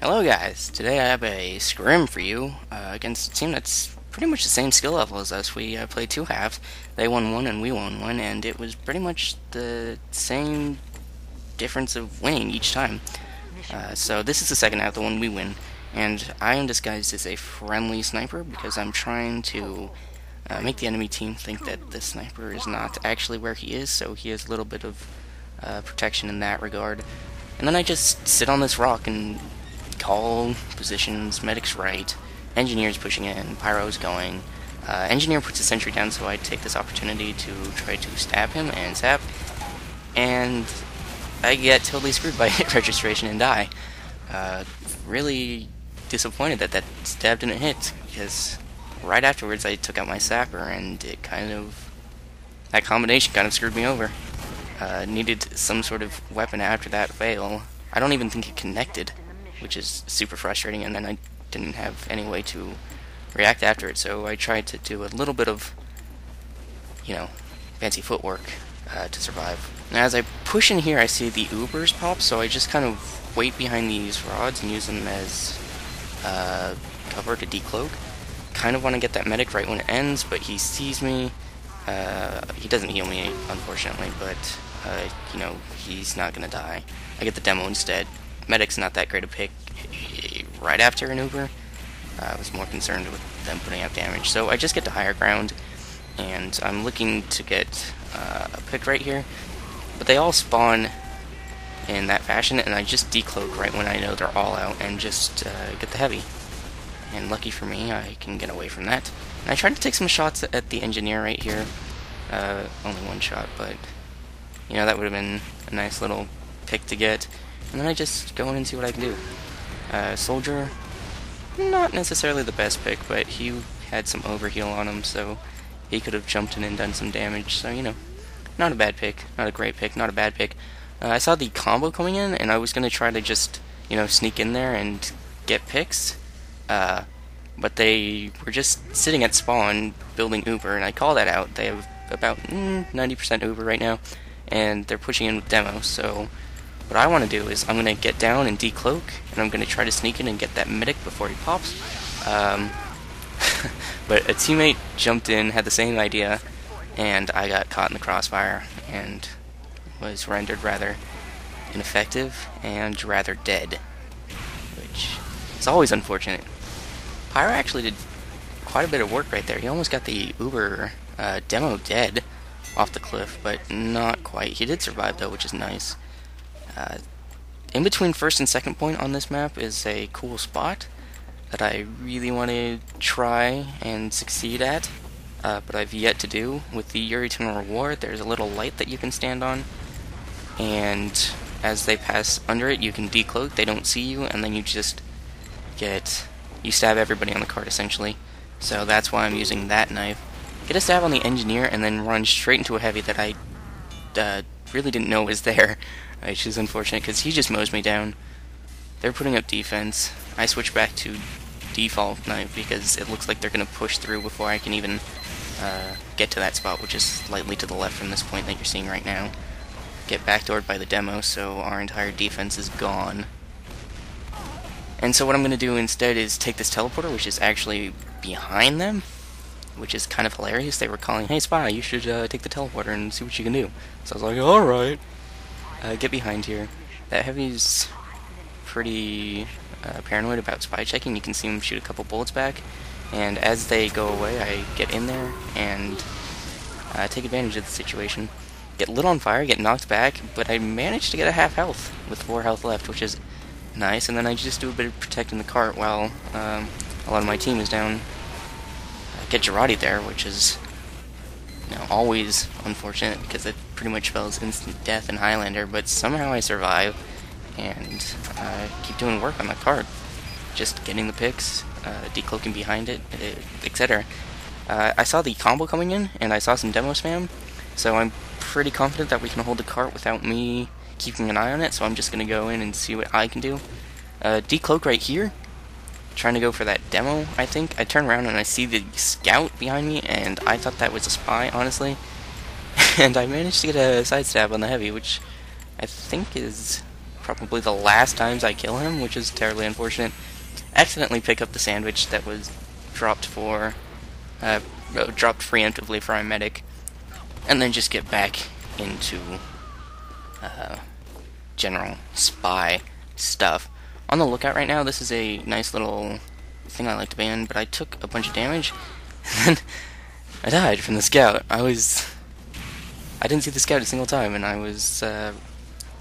Hello guys, today I have a scrim for you against a team that's pretty much the same skill level as us. We played two halves, they won one and we won one, and it was pretty much the same difference of winning each time. So this is the second half, the one we win, and I am disguised as a friendly sniper because I'm trying to make the enemy team think that the sniper is not actually where he is, so he has a little bit of protection in that regard. And then I just sit on this rock and call positions, medics right, engineers pushing in, pyro's going. Engineer puts a sentry down, so I take this opportunity to try to stab him and zap, and I get totally screwed by hit registration and die. Really disappointed that stab didn't hit, because right afterwards I took out my sapper, and it kind of, that combination kind of screwed me over. Needed some sort of weapon after that fail. I don't even think it connected, which is super frustrating, and then I didn't have any way to react after it, so I tried to do a little bit of, you know, fancy footwork to survive. Now as I push in here I see the Ubers pop, so I just kind of wait behind these rods and use them as cover to decloak. Kind of want to get that medic right when it ends, but he sees me. He doesn't heal me, unfortunately, but, you know, he's not gonna die. I get the demo instead. Medic's not that great a pick right after an Uber. I was more concerned with them putting out damage. So I just get to higher ground, and I'm looking to get a pick right here. But they all spawn in that fashion, and I just decloak right when I know they're all out and just get the heavy. And lucky for me, I can get away from that. And I tried to take some shots at the engineer right here. Only one shot, but, you know, that would have been a nice little pick to get. And then I just go in and see what I can do. Soldier, not necessarily the best pick, but he had some overheal on him, so he could have jumped in and done some damage. So, you know, not a bad pick, not a great pick, not a bad pick. I saw the combo coming in, and I was going to try to just, you know, sneak in there and get picks. But they were just sitting at spawn building Uber, and I call that out. They have about 90% Uber right now, and they're pushing in with demo, so what I want to do is I'm going to get down and decloak, and I'm going to try to sneak in and get that medic before he pops. But a teammate jumped in, had the same idea, and I got caught in the crossfire and was rendered rather ineffective and rather dead, which is always unfortunate. Pyro actually did quite a bit of work right there. He almost got the Uber demo dead off the cliff, but not quite. He did survive though, which is nice. In between first and second point on this map is a cool spot that I really want to try and succeed at, but I've yet to do. With the Your Eternal Reward, there's a little light that you can stand on, and as they pass under it, you can decloak, they don't see you, and then you just get, you stab everybody on the cart essentially. So that's why I'm using that knife. Get a stab on the engineer and then run straight into a heavy that I really didn't know was there, which is unfortunate because he just mows me down. They're putting up defense. I switch back to default knife because it looks like they're going to push through before I can even get to that spot, which is slightly to the left from this point that you're seeing right now. Get backdoored by the demo, so our entire defense is gone. And so what I'm going to do instead is take this teleporter, which is actually behind them, which is kind of hilarious. They were calling, "Hey Spy, you should take the teleporter and see what you can do." So I was like, alright. Get behind here. That heavy's pretty paranoid about spy checking. You can see him shoot a couple bullets back, and as they go away I get in there and take advantage of the situation. Get lit on fire, get knocked back, but I managed to get a half health with 4 health left, which is nice, and then I just do a bit of protecting the cart while a lot of my team is down. Get Girardi there, which is, you know, always unfortunate because it pretty much spells instant death in Highlander, but somehow I survive and keep doing work on my card. Just getting the picks, decloaking behind it, etc. I saw the combo coming in, and I saw some demo spam, so I'm pretty confident that we can hold the cart without me keeping an eye on it, so I'm just going to go in and see what I can do. Decloak right here, trying to go for that demo, I think. I turn around and I see the scout behind me, and I thought that was a spy, honestly. And I managed to get a sidestab on the heavy, which I think is probably the last times I kill him, which is terribly unfortunate. I accidentally pick up the sandwich that was dropped for, dropped preemptively for our medic, and then just get back into general spy stuff. On the lookout right now, this is a nice little thing I like to be in, but I took a bunch of damage, and I died from the scout. I didn't see the scout a single time, and I was a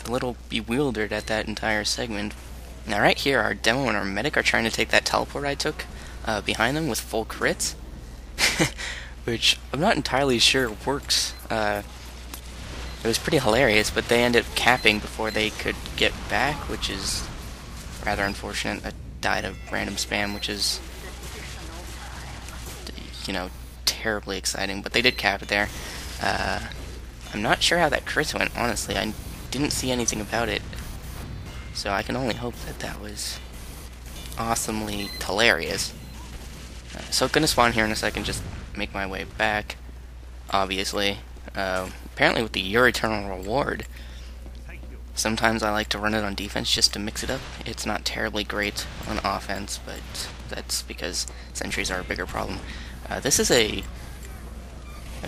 little bewildered at that entire segment. Now right here, our demo and our medic are trying to take that teleport I took behind them with full crits, which I'm not entirely sure works. It was pretty hilarious, but they ended up capping before they could get back, which is rather unfortunate. I died of random spam, which is, you know, terribly exciting, but they did cap it there. I'm not sure how that crit went, honestly. I didn't see anything about it, so I can only hope that that was awesomely hilarious. So I'm gonna spawn here in a second, just make my way back, obviously. Apparently with the Your Eternal Reward, sometimes I like to run it on defense just to mix it up. It's not terribly great on offense, but that's because sentries are a bigger problem. This is a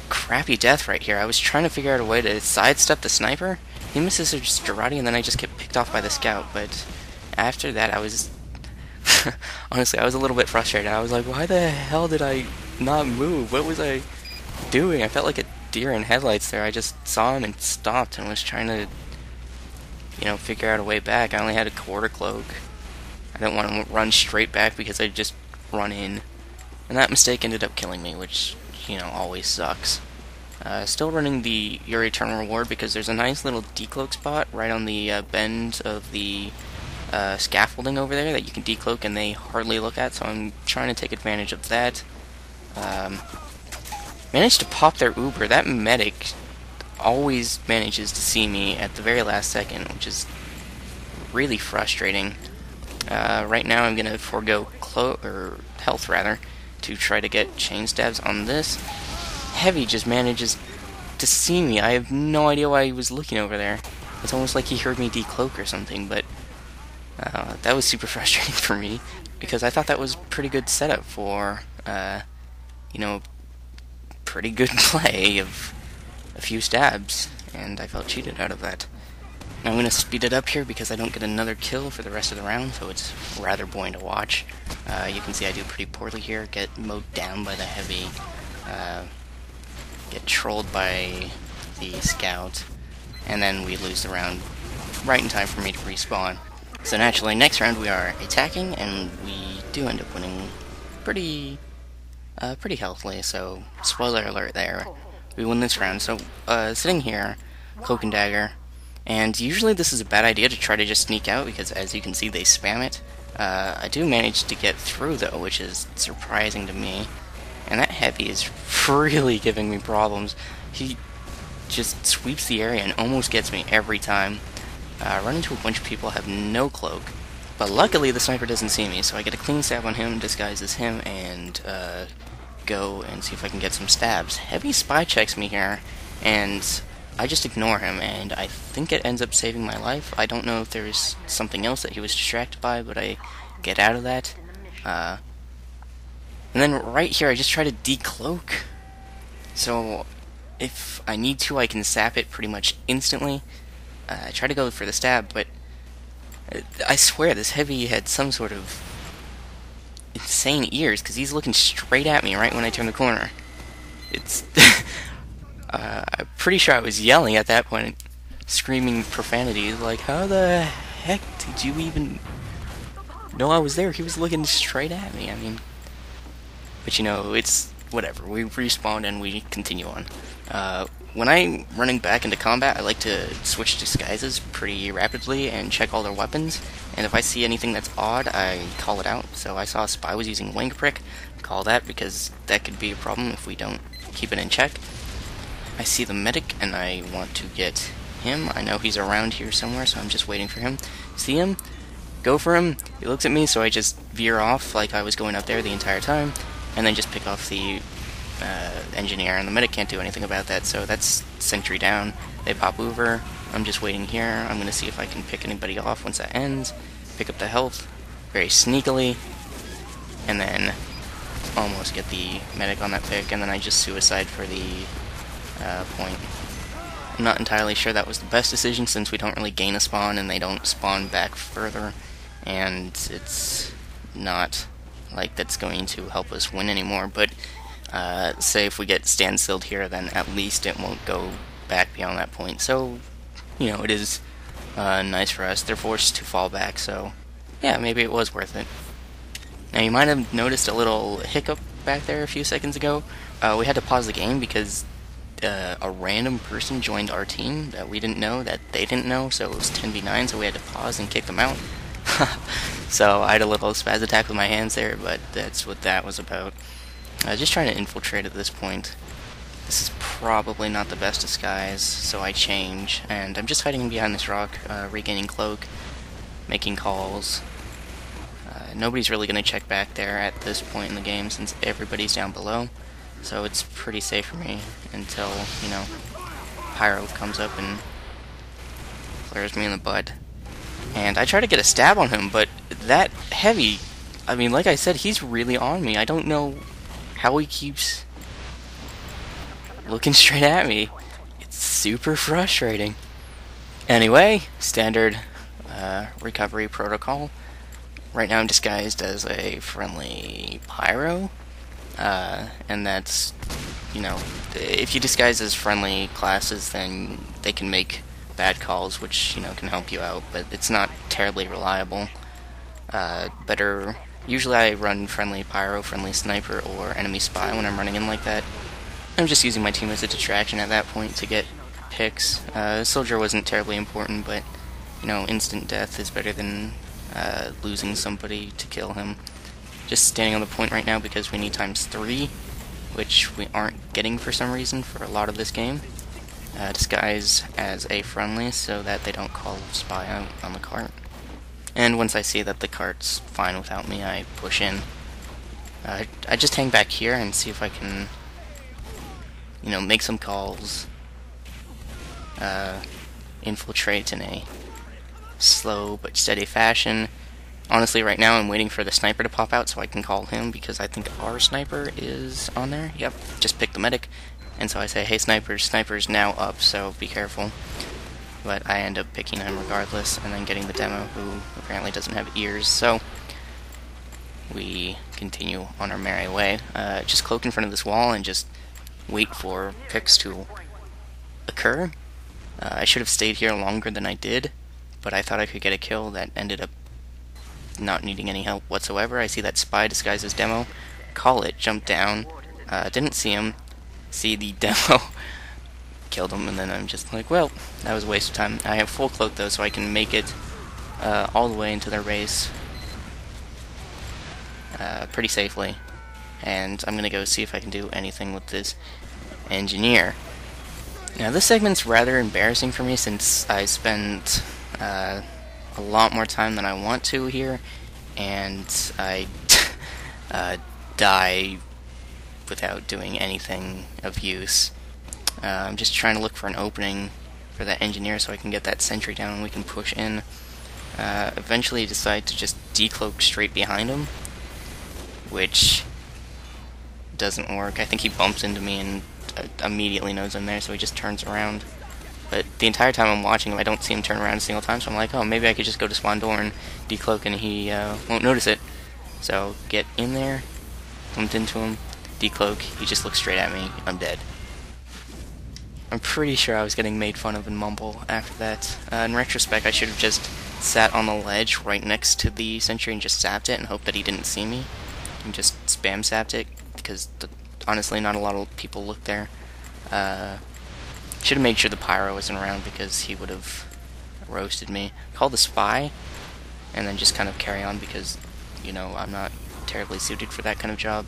crappy death right here. I was trying to figure out a way to sidestep the sniper. He misses her just Gerardi, and then I just get picked off by the scout, but after that I was... honestly, I was a little bit frustrated. I was like, why the hell did I not move? What was I doing? I felt like a deer in headlights there. I just saw him and stopped and was trying to, you know, figure out a way back. I only had a quarter cloak. I didn't want to run straight back because I'd just run in. And that mistake ended up killing me, which, you know, always sucks. Still running the Your Eternal Reward because there's a nice little decloak spot right on the bend of the scaffolding over there that you can decloak and they hardly look at, so I'm trying to take advantage of that. Managed to pop their Uber. That medic always manages to see me at the very last second, which is really frustrating. Right now I'm gonna forego health rather to try to get chain stabs on this. Heavy just manages to see me. I have no idea why he was looking over there. It's almost like he heard me decloak or something, but that was super frustrating for me because I thought that was pretty good setup for you know, pretty good play of a few stabs, and I felt cheated out of that. Now I'm going to speed it up here because I don't get another kill for the rest of the round, so it's rather boring to watch. You can see I do pretty poorly here, get mowed down by the heavy, get trolled by the scout, and then we lose the round right in time for me to respawn. So naturally, next round we are attacking, and we do end up winning pretty healthily, so spoiler alert there. We win this round, so sitting here, Cloak and Dagger, and usually this is a bad idea to try to just sneak out because as you can see they spam it. I do manage to get through though, which is surprising to me, and that heavy is really giving me problems. He just sweeps the area and almost gets me every time. I run into a bunch of people, have no cloak, but luckily the sniper doesn't see me, so I get a clean stab on him, disguise as him, and go and see if I can get some stabs. Heavy spy checks me here, and I just ignore him, and I think it ends up saving my life. I don't know if there's something else that he was distracted by, but I get out of that. And then right here I just try to decloak, so if I need to I can sap it pretty much instantly. I try to go for the stab, but I swear this heavy had some sort of insane ears, because he's looking straight at me right when I turn the corner. It's... I'm pretty sure I was yelling at that point, screaming profanities, like, how the heck did you even know I was there? He was looking straight at me, I mean... But you know, it's... whatever, we respawn and we continue on. When I'm running back into combat, I like to switch disguises pretty rapidly and check all their weapons, and if I see anything that's odd, I call it out. So I saw a spy was using wing prick, call that because that could be a problem if we don't keep it in check. I see the medic and I want to get him. I know he's around here somewhere, so I'm just waiting for him. See him? Go for him. He looks at me, so I just veer off like I was going up there the entire time, and then just pick off the engineer, and the medic can't do anything about that, so that's sentry down. They pop over, I'm just waiting here. I'm going to see if I can pick anybody off once that ends. Pick up the health very sneakily. And then almost get the medic on that pick. And then I just suicide for the point. I'm not entirely sure that was the best decision since we don't really gain a spawn and they don't spawn back further. And it's not like that's going to help us win anymore. But say if we get standstilled here, then at least it won't go back beyond that point. So, you know, it is nice for us. They're forced to fall back, so yeah, maybe it was worth it. Now, you might have noticed a little hiccup back there a few seconds ago. We had to pause the game because a random person joined our team that we didn't know, that they didn't know, so it was 10v9, so we had to pause and kick them out. So I had a little spaz attack with my hands there, but that's what that was about. I was just trying to infiltrate at this point. This is probably not the best disguise, so I change, and I'm just hiding behind this rock, regaining cloak, making calls. Nobody's really going to check back there at this point in the game since everybody's down below, so it's pretty safe for me until, you know, Pyro comes up and flares me in the butt. And I try to get a stab on him, but that heavy, I mean, like I said, he's really on me. I don't know how he keeps looking straight at me. It's super frustrating. Anyway, standard recovery protocol. Right now I'm disguised as a friendly pyro, and that's, you know, if you disguise as friendly classes, then they can make bad calls, which, you know, can help you out, but it's not terribly reliable. Better, usually I run friendly pyro, friendly sniper, or enemy spy when I'm running in like that. I'm just using my team as a distraction at that point to get picks. Soldier wasn't terribly important, but, you know, instant death is better than losing somebody to kill him. Just standing on the point right now because we need ×3, which we aren't getting for some reason for a lot of this game. Disguise as a friendly so that they don't call spy out on the cart. And once I see that the cart's fine without me, I push in. I just hang back here and see if I can, you know, make some calls, infiltrate in a slow but steady fashion. Honestly, right now I'm waiting for the sniper to pop out so I can call him because I think our sniper is on there. Yep, just pick the medic. And so I say, hey, sniper's now up, so be careful. But I end up picking him regardless and then getting the demo, who apparently doesn't have ears, so we continue on our merry way. Just cloak in front of this wall and just wait for picks to occur. I should have stayed here longer than I did, but I thought I could get a kill that ended up not needing any help whatsoever. I see that spy disguises demo, call it, jump down, didn't see him, see the demo, killed him, and then I'm just like, well, that was a waste of time. I have full cloak though, so I can make it all the way into their base pretty safely. And I'm gonna go see if I can do anything with this engineer. Now this segment's rather embarrassing for me since I spent a lot more time than I want to here, and I die without doing anything of use. I'm just trying to look for an opening for that engineer so I can get that sentry down and we can push in. Eventually decide to just decloak straight behind him, which doesn't work. I think he bumps into me and immediately knows I'm there, so he just turns around. But the entire time I'm watching him, I don't see him turn around a single time, so I'm like, oh, maybe I could just go to Spawn Door and decloak and he won't notice it. So get in there, bumped into him, decloak, he just looks straight at me, I'm dead. I'm pretty sure I was getting made fun of in Mumble after that. In retrospect, I should have just sat on the ledge right next to the sentry and just zapped it and hoped that he didn't see me. And just spam zapped it, because honestly, not a lot of people look there. Should have made sure the pyro wasn't around because he would have roasted me. Call the spy, and then just kind of carry on because, you know, I'm not terribly suited for that kind of job.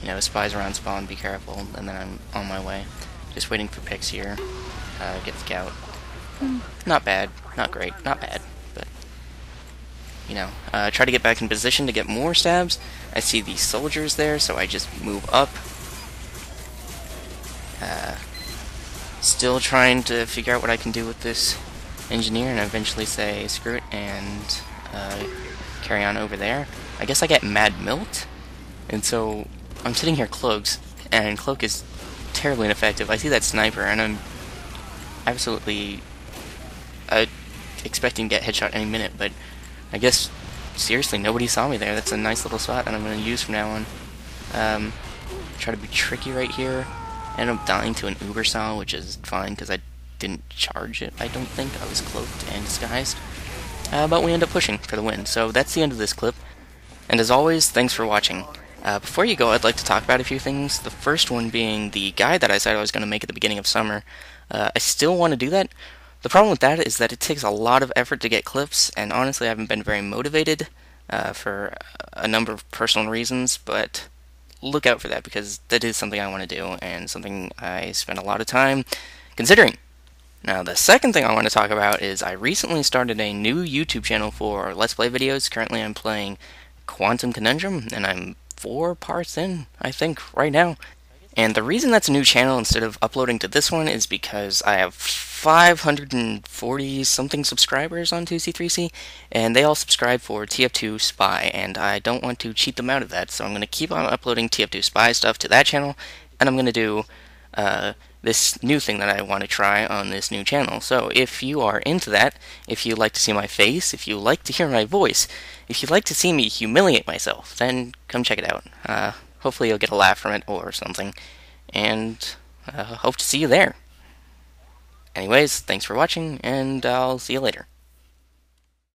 You know, spies around spawn, be careful, and then I'm on my way. Just waiting for picks here. Get scout. Not bad, not great, not bad, but, you know. Try to get back in position to get more stabs. I see these soldiers there, so I just move up. Still trying to figure out what I can do with this engineer and eventually say screw it and carry on over there. I guess I get mad milked, and so I'm sitting here cloaked, and cloak is terribly ineffective. I see that sniper and I'm absolutely expecting to get headshot any minute, but I guess seriously nobody saw me there. That's a nice little spot that I'm going to use from now on. Try to be tricky right here. I end up dying to an Uber saw, which is fine because I didn't charge it, I don't think. I was cloaked and disguised. But we end up pushing for the win. So that's the end of this clip. And as always, thanks for watching. Before you go, I'd like to talk about a few things. The first one being the guide that I said I was going to make at the beginning of summer. I still want to do that. The problem with that is that it takes a lot of effort to get clips, and honestly I haven't been very motivated for a number of personal reasons, but look out for that because that is something I want to do and something I spend a lot of time considering. Now the second thing I want to talk about is I recently started a new YouTube channel for Let's Play videos. Currently I'm playing Quantum Conundrum, and I'm 4 parts in, I think, right now. And the reason that's a new channel instead of uploading to this one is because I have 540 something subscribers on 2C3C, and they all subscribe for TF2 Spy, and I don't want to cheat them out of that, so I'm going to keep on uploading TF2 Spy stuff to that channel, and I'm going to do this new thing that I want to try on this new channel. So if you are into that, if you like to see my face, if you like to hear my voice, if you like to see me humiliate myself, then come check it out. Hopefully you'll get a laugh from it or something, and hope to see you there. Anyways, thanks for watching, and I'll see you later.